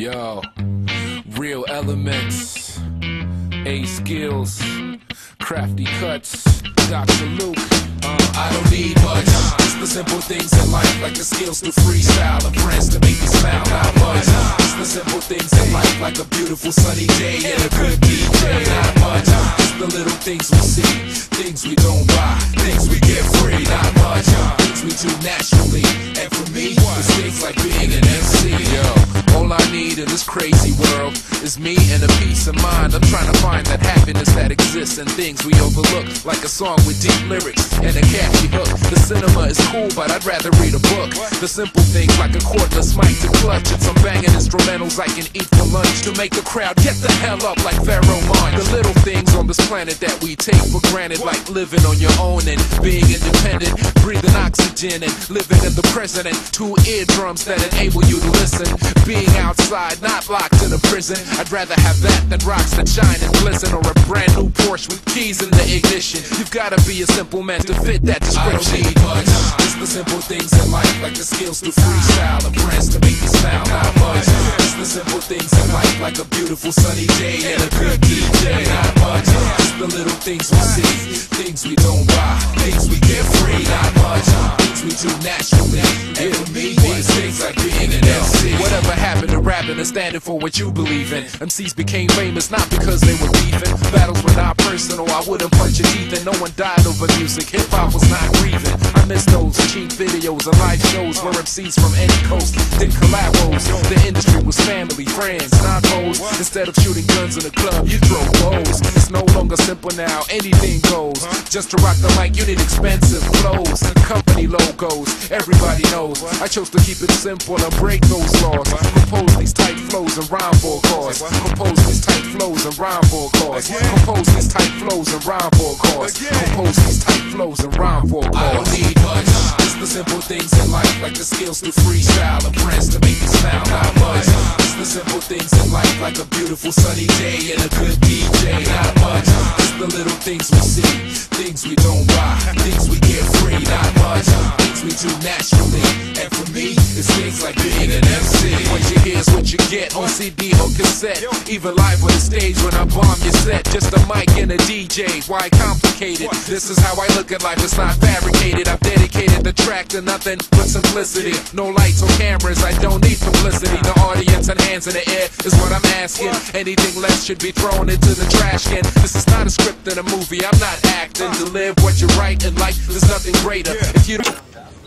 Yo, real elements, A Skillz, Krafty Kuts, Dr. Luke. I don't need much. It's the simple things in life, like the skills to freestyle and friends to make you smile. Not much. It's the simple things in life, like a beautiful sunny day and a good DJ. Not much. It's the little things we see, things we don't buy, things we get free. Not much. Things we do naturally, and for me, it's things like being an MC. Yo, all I need in this crazy world is me and a peace of mind. I'm trying to find that happiness that exists in things we overlook, like a song with deep lyrics and a catchy hook. The cinema is cool, but I'd rather read a book. The simple things like a cordless mic to clutch and some banging instrumentals I can eat for lunch to make the crowd get the hell up like Pharaoh Munch. The little things on this planet that we take for granted, like living on your own and being independent, breathing oxygen and living in the present, and two eardrums that enable you to listen, being outside, not locked in a prison. I'd rather have that than rocks that shine and glisten, or a brand new Porsche with keys in the ignition. You've gotta be a simple man to fit that description. I don't need much. It's the simple things in life, like the skills to freestyle and friends to make you smile. Not much. It's the simple things in life, like a beautiful sunny day and a good DJ. Not much. It's the little things we see, things we don't buy, things we get free. Not much. Things we do naturally, and for me, these things like being an MC. Whatever happened to rapping and standing for what you believe in? MCs became famous not because they were beefing. Battles were not personal, I wouldn't punch your teeth, and no one died over music. Hip-hop was not grieving. I miss those cheap videos and live shows where MCs from any coast did collabos. The industry was family, friends, not hoes. Instead of shooting guns in the club, you drove bows. It's no longer simple now, anything goes. Just to rock the mic, you need expensive clothes, company logos, everybody knows. I chose to keep it simple and break those laws. Compose these tight flows and rhyme for a cause. Compose these tight flows and rhyme for a cause. Compose these tight flows and rhyme for a cause. Compose these tight flows and rhyme for a cause. I don't need much. It's the simple things in life, like the skills to freestyle and friends to make you smile. Not much. It's the simple things in life, like a beautiful sunny day and a good DJ. Not much. It's the little things we see, things we don't buy, things we get free. Not much. Things we do naturally, and for me, it's things like being an MC. What you hear is what you get on CD or cassette, even live on the stage when I bomb your set. Just a mic and a DJ, why complicated? This is how I look at life, it's not fabricated. I've dedicated the track to nothing but simplicity. No lights or cameras, I don't need publicity. The audience and hands in the air is what I'm asking. Anything less should be thrown into the trash can. This is not a script in a movie, I'm not acting. To live what you write in life, there's nothing greater. If you don't